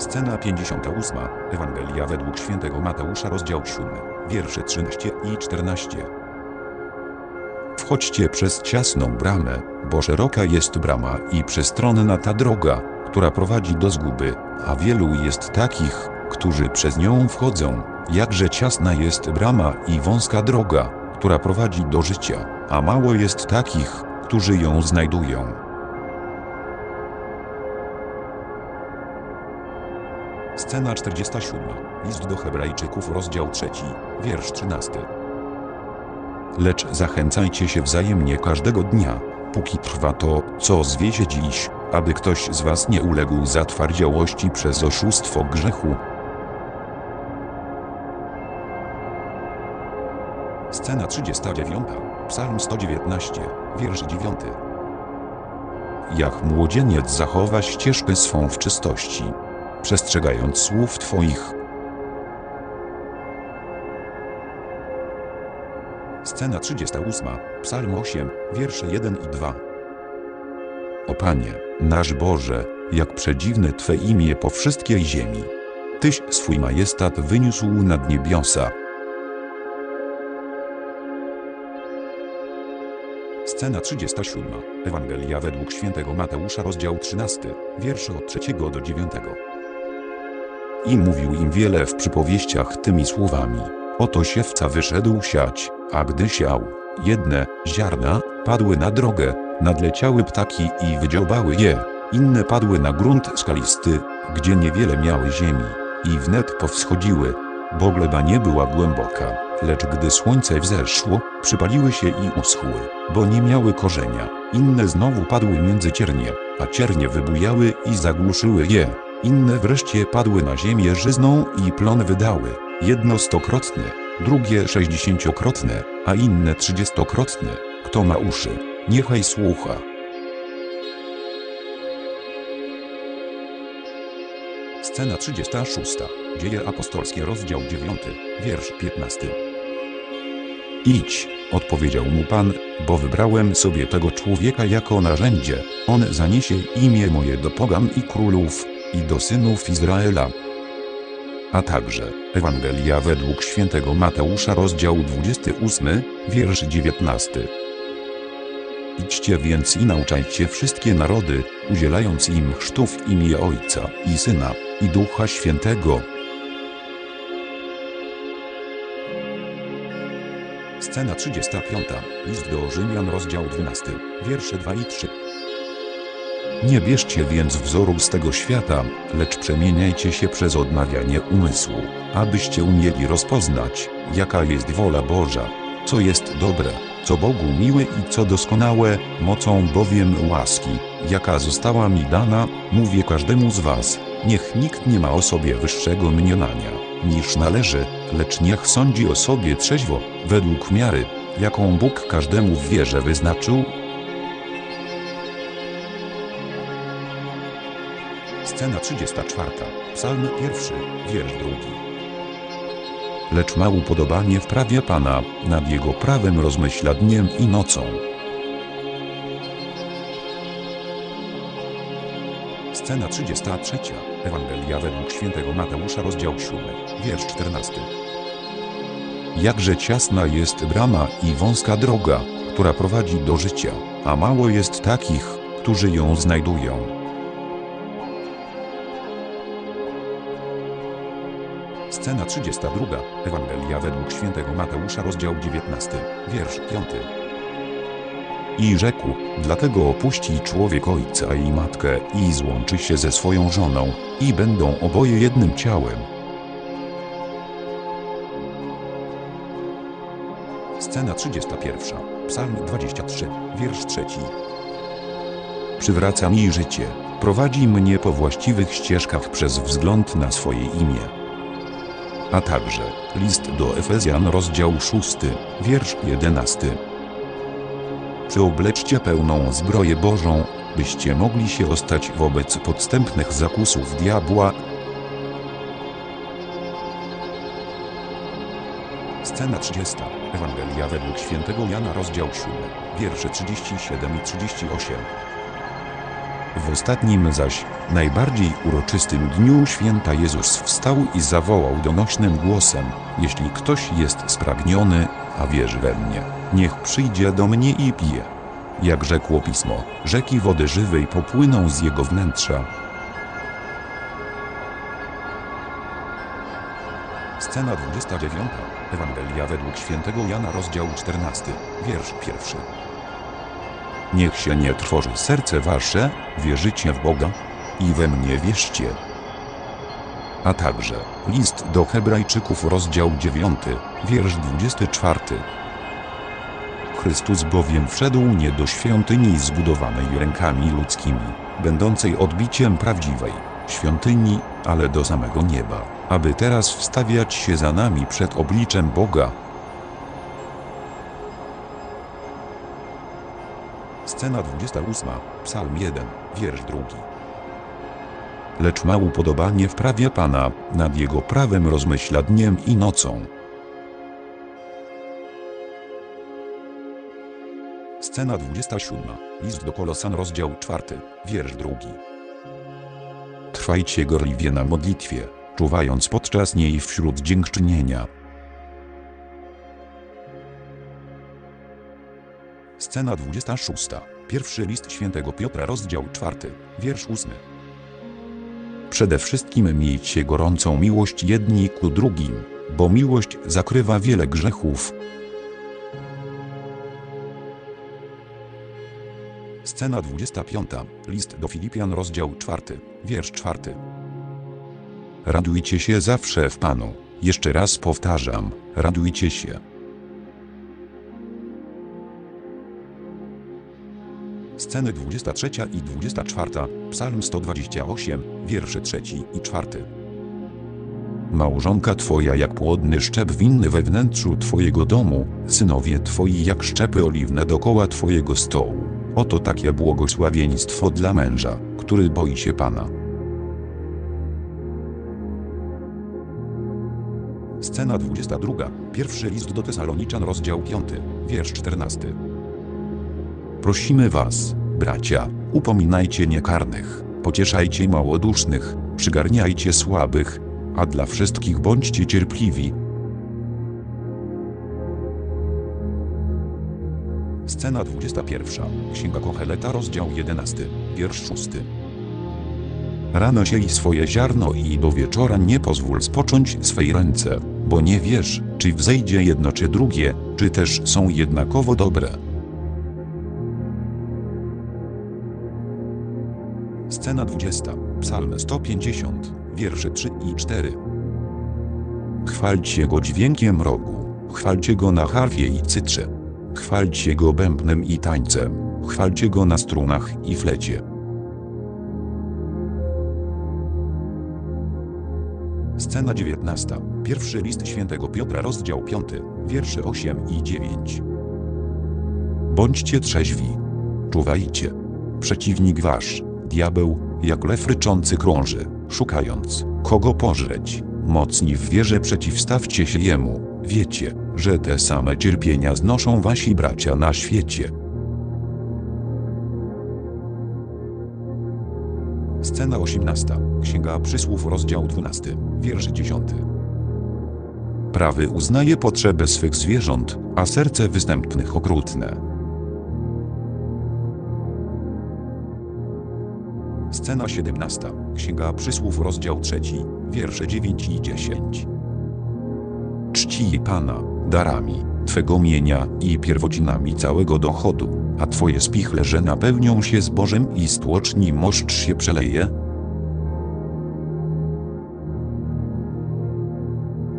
Scena 58. Ewangelia według świętego Mateusza, rozdział 7, wiersze 13 i 14. Wchodźcie przez ciasną bramę, bo szeroka jest brama i przestronna ta droga, która prowadzi do zguby, a wielu jest takich, którzy przez nią wchodzą. Jakże ciasna jest brama i wąska droga, która prowadzi do życia, a mało jest takich, którzy ją znajdują. Scena 47. List do Hebrajczyków, rozdział 3, wiersz 13. Lecz zachęcajcie się wzajemnie każdego dnia, póki trwa to, co zwiecie dziś, aby ktoś z was nie uległ zatwardziałości przez oszustwo grzechu. Scena 39. Psalm 119, wiersz 9. Jak młodzieniec zachowa ścieżkę swą w czystości, przestrzegając słów Twoich. Scena 38, Psalm 8, wiersze 1 i 2. O Panie, nasz Boże, jak przedziwne Twe imię po wszystkiej ziemi. Tyś swój majestat wyniósł nad niebiosa. Scena 37. Ewangelia według świętego Mateusza, rozdział 13, wiersze od 3 do 9. I mówił im wiele w przypowieściach tymi słowami. Oto siewca wyszedł siać, a gdy siał, jedne ziarna padły na drogę, nadleciały ptaki i wydziobały je, inne padły na grunt skalisty, gdzie niewiele miały ziemi, i wnet powschodziły, bo gleba nie była głęboka, lecz gdy słońce wzeszło, przypaliły się i uschły, bo nie miały korzenia, inne znowu padły między ciernie, a ciernie wybujały i zagłuszyły je. Inne wreszcie padły na ziemię żyzną i plon wydały, jedno stokrotne, drugie 60-krotne, a inne 30-krotne. Kto ma uszy, niechaj słucha. Scena 36. Dzieje apostolskie, rozdział 9, wiersz 15. Idź, odpowiedział mu Pan, bo wybrałem sobie tego człowieka jako narzędzie, on zaniesie imię moje do pogan i królów, i do synów Izraela. A także Ewangelia według świętego Mateusza, rozdział 28, wiersz 19. Idźcie więc i nauczajcie wszystkie narody, udzielając im chrztu w imię Ojca i Syna, i Ducha Świętego. Scena 35. List do Rzymian, rozdział 12, wiersze 2 i 3. Nie bierzcie więc wzoru z tego świata, lecz przemieniajcie się przez odnawianie umysłu, abyście umieli rozpoznać, jaka jest wola Boża, co jest dobre, co Bogu miłe i co doskonałe, mocą bowiem łaski, jaka została mi dana, mówię każdemu z was, niech nikt nie ma o sobie wyższego mniemania, niż należy, lecz niech sądzi o sobie trzeźwo, według miary, jaką Bóg każdemu w wierze wyznaczył. Scena 34, Psalm 1, wiersz 2. Lecz ma upodobanie w prawie Pana, nad Jego prawem rozmyśla dniem i nocą. Scena 33, Ewangelia według świętego Mateusza, rozdział 7, wiersz 14. Jakże ciasna jest brama i wąska droga, która prowadzi do życia, a mało jest takich, którzy ją znajdują. Scena 32. Ewangelia według świętego Mateusza, rozdział 19, wiersz 5. I rzekł, dlatego opuści człowiek ojca i matkę i złączy się ze swoją żoną, i będą oboje jednym ciałem. Scena 31. Psalm 23, wiersz 3. Przywraca mi życie, prowadzi mnie po właściwych ścieżkach przez wzgląd na swoje imię. A także list do Efezjan, rozdział 6, wiersz 11. Przyobleczcie pełną zbroję Bożą, byście mogli się ostać wobec podstępnych zakusów diabła. Scena 30. Ewangelia według świętego Jana, rozdział 7, wiersze 37 i 38. W ostatnim zaś, najbardziej uroczystym dniu święta Jezus wstał i zawołał donośnym głosem: jeśli ktoś jest spragniony, a wierzy we mnie, niech przyjdzie do mnie i pije. Jak rzekło Pismo, rzeki wody żywej popłyną z jego wnętrza. Scena 29. Ewangelia według świętego Jana, rozdział 14, wiersz 1. Niech się nie trwoży serce wasze, wierzycie w Boga i we mnie wierzcie. A także list do Hebrajczyków, rozdział 9, wiersz 24. Chrystus bowiem wszedł nie do świątyni zbudowanej rękami ludzkimi, będącej odbiciem prawdziwej świątyni, ale do samego nieba, aby teraz wstawiać się za nami przed obliczem Boga. Scena 28, Psalm 1, wiersz 2. Lecz ma upodobanie w prawie Pana, nad Jego prawem rozmyśla dniem i nocą. Scena 27, List do Kolosan, rozdział 4, wiersz 2. Trwajcie gorliwie na modlitwie, czuwając podczas niej wśród dziękczynienia. Scena 26. Pierwszy list świętego Piotra, rozdział 4, wiersz 8. Przede wszystkim miejcie gorącą miłość jedni ku drugim, bo miłość zakrywa wiele grzechów. Scena 25. List do Filipian, rozdział 4, wiersz 4. Radujcie się zawsze w Panu. Jeszcze raz powtarzam, radujcie się. Sceny 23 i 24, Psalm 128, wiersze 3 i 4. Małżonka Twoja jak płodny szczep winny we wnętrzu Twojego domu, synowie Twoi jak szczepy oliwne dokoła Twojego stołu. Oto takie błogosławieństwo dla męża, który boi się Pana. Scena 22, pierwszy list do Tesaloniczan, rozdział 5, wiersz 14. Prosimy was, bracia, upominajcie niekarnych, pocieszajcie małodusznych, przygarniajcie słabych, a dla wszystkich bądźcie cierpliwi. Scena 21. Księga Koheleta, rozdział 11, wiersz 6. Rano siej swoje ziarno i do wieczora nie pozwól spocząć swej ręce, bo nie wiesz, czy wzejdzie jedno czy drugie, czy też są jednakowo dobre. Scena 20, Psalm 150, wiersze 3 i 4. Chwalcie go dźwiękiem rogu, chwalcie go na harfie i cytrze, chwalcie go bębnem i tańcem, chwalcie go na strunach i flecie. Scena 19, pierwszy list świętego Piotra, rozdział 5, wiersze 8 i 9. Bądźcie trzeźwi, czuwajcie. Przeciwnik wasz, diabeł, jak lew ryczący krąży, szukając, kogo pożreć. Mocni w wierze przeciwstawcie się jemu, wiecie, że te same cierpienia znoszą wasi bracia na świecie. Scena 18. Księga Przysłów, rozdział 12, wiersz 10. Prawy uznaje potrzeby swych zwierząt, a serce występnych okrutne. Scena 17. Księga Przysłów, rozdział 3, wiersze 9 i 10. Czcij Pana darami Twego mienia i pierwocinami całego dochodu, a Twoje spichlerze napełnią się zbożem i z tłoczni moszcz się przeleje.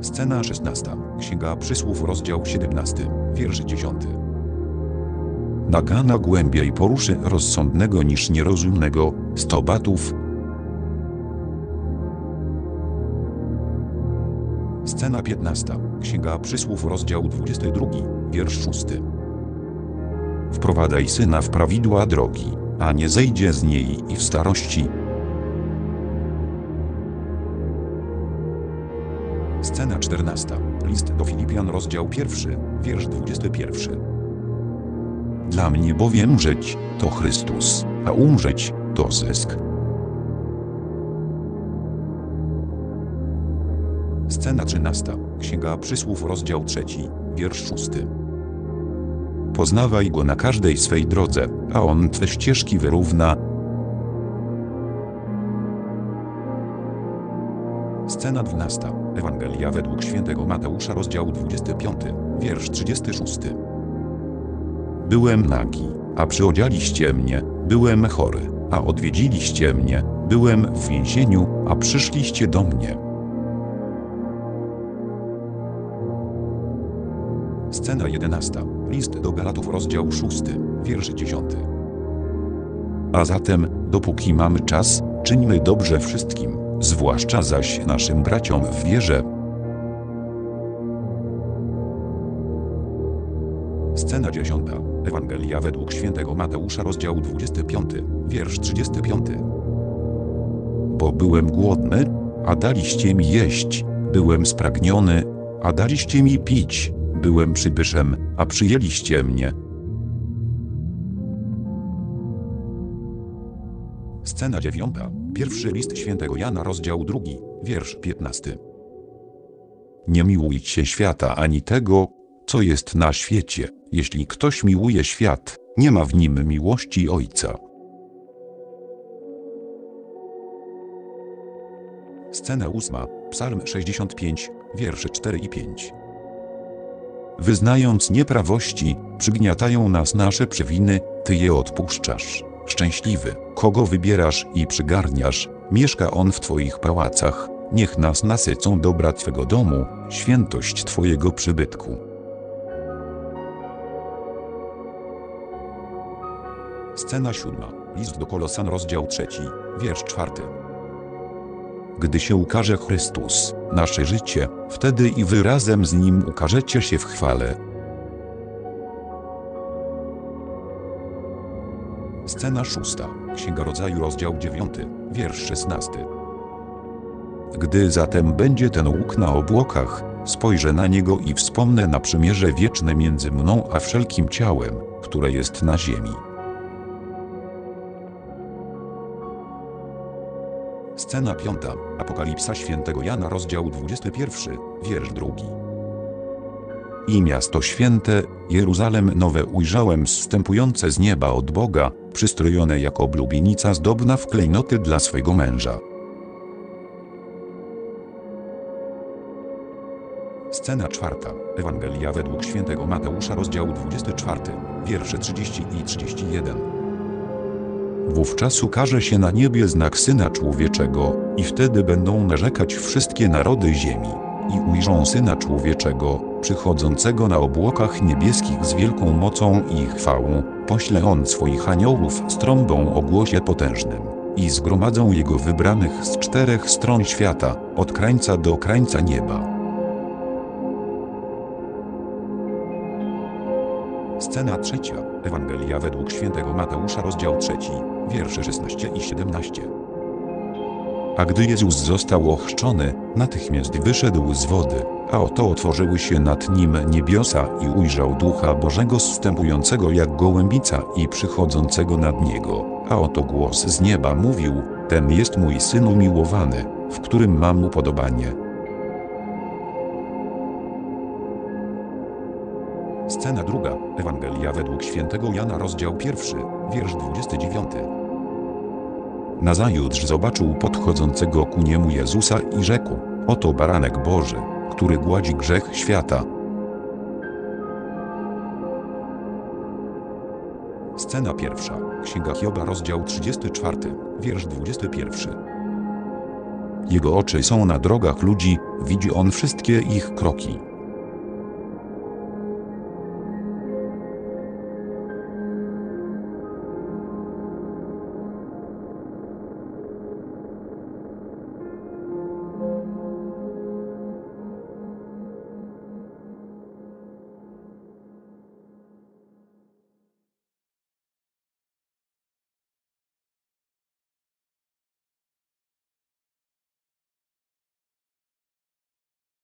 Scena 16. Księga Przysłów, rozdział 17, wiersz 10. Nagana głębiej poruszy rozsądnego niż nierozumnego, 100 batów. Scena 15. Księga Przysłów, rozdział 22, wiersz 6. Wprowadzaj syna w prawidła drogi, a nie zejdzie z niej i w starości. Scena 14. List do Filipian, rozdział 1, wiersz 21. Dla mnie bowiem żyć to Chrystus, a umrzeć dozysk. Scena 13, Księga Przysłów, rozdział 3, wiersz 6. Poznawaj go na każdej swej drodze, a on twe ścieżki wyrówna. Scena 12, Ewangelia według świętego Mateusza, rozdział 25, wiersz 36. Byłem nagi, a przyodzialiście mnie, byłem chory, a odwiedziliście mnie, byłem w więzieniu, a przyszliście do mnie. Scena 11, List do Galatów, rozdział 6, wiersz 10. A zatem, dopóki mamy czas, czyńmy dobrze wszystkim, zwłaszcza zaś naszym braciom w wierze. Scena 10, Ewangelia według świętego Mateusza, rozdział 25, wiersz 35. Bo byłem głodny, a daliście mi jeść, byłem spragniony, a daliście mi pić, byłem przybyszem, a przyjęliście mnie. Scena 9, Pierwszy list świętego Jana, rozdział 2, wiersz 15. Nie miłujcie świata ani tego, co jest na świecie. Jeśli ktoś miłuje świat, nie ma w nim miłości Ojca. Scena 8, Psalm 65, wiersze 4 i 5. Wyznając nieprawości, przygniatają nas nasze przewiny, Ty je odpuszczasz. Szczęśliwy, kogo wybierasz i przygarniasz, mieszka on w Twoich pałacach, niech nas nasycą dobra Twego domu, świętość Twojego przybytku. Scena 7, List do Kolosan, rozdział 3, wiersz 4. Gdy się ukaże Chrystus, nasze życie, wtedy i wy razem z Nim ukażecie się w chwale. Scena 6, Księga Rodzaju, rozdział 9, wiersz 16. Gdy zatem będzie ten łuk na obłokach, spojrzę na niego i wspomnę na przymierze wieczne między mną a wszelkim ciałem, które jest na ziemi. Scena 5, Apokalipsa świętego Jana, rozdział 21, wiersz 2. I miasto święte, Jeruzalem nowe ujrzałem zstępujące z nieba od Boga, przystrojone jak oblubienica zdobna w klejnoty dla swego męża. Scena 4, Ewangelia według świętego Mateusza, rozdział 24, wiersze 30 i 31. Wówczas ukaże się na niebie znak Syna Człowieczego, i wtedy będą narzekać wszystkie narody ziemi, i ujrzą Syna Człowieczego, przychodzącego na obłokach niebieskich z wielką mocą i chwałą. Pośle On swoich aniołów z trąbą o głosie potężnym, i zgromadzą Jego wybranych z czterech stron świata, od krańca do krańca nieba. Scena 3, Ewangelia według świętego Mateusza, rozdział 3, wiersze 16 i 17. A gdy Jezus został ochrzczony, natychmiast wyszedł z wody, a oto otworzyły się nad Nim niebiosa i ujrzał Ducha Bożego zstępującego jak gołębica i przychodzącego nad Niego, a oto głos z nieba mówił: ten jest mój Syn umiłowany, w którym mam upodobanie. Scena 2, Ewangelia według świętego Jana, rozdział 1, wiersz 29. Nazajutrz zobaczył podchodzącego ku niemu Jezusa i rzekł: oto Baranek Boży, który gładzi grzech świata. Scena 1, Księga Hioba, rozdział 34, wiersz 21. Jego oczy są na drogach ludzi, widzi on wszystkie ich kroki.